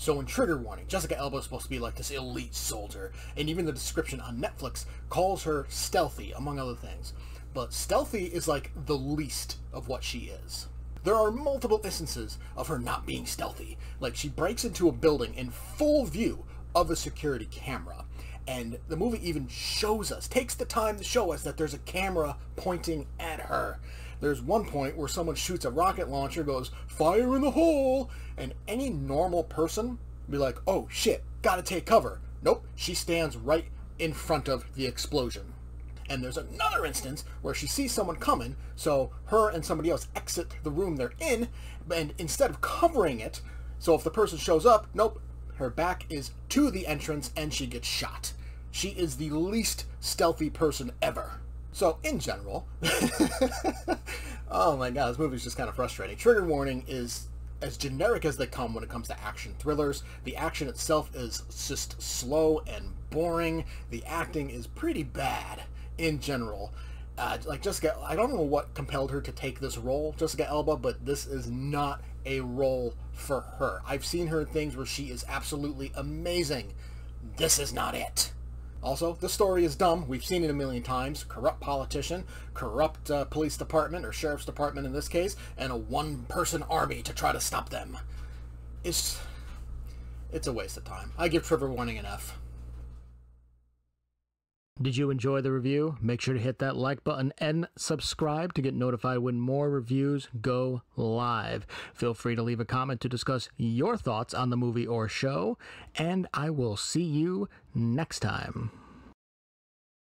So in Trigger Warning, Jessica Alba is supposed to be like this elite soldier, and even the description on Netflix calls her stealthy, among other things. But stealthy is like the least of what she is. There are multiple instances of her not being stealthy. Like, she breaks into a building in full view of a security camera, and the movie even shows us, takes the time to show us that there's a camera pointing at her. There's one point where someone shoots a rocket launcher, goes, "Fire in the hole!" and any normal person would be like, "Oh shit, gotta take cover." Nope, she stands right in front of the explosion. And there's another instance where she sees someone coming, so her and somebody else exit the room they're in, and instead of covering it, so if the person shows up, nope, her back is to the entrance and she gets shot. She is the least stealthy person ever. So, in general, oh my god, this movie is just kind of frustrating. Trigger Warning is as generic as they come when it comes to action thrillers. The action itself is just slow and boring. The acting is pretty bad in general. Like Jessica, I don't know what compelled her to take this role, Jessica Alba, but this is not a role for her. I've seen her in things where she is absolutely amazing. This is not it. Also, the story is dumb. We've seen it a million times. Corrupt politician, corrupt police department, or sheriff's department in this case, and a one-person army to try to stop them. It's a waste of time. I give Trigger Warning an F. Did you enjoy the review? Make sure to hit that like button and subscribe to get notified when more reviews go live. Feel free to leave a comment to discuss your thoughts on the movie or show, and I will see you next time.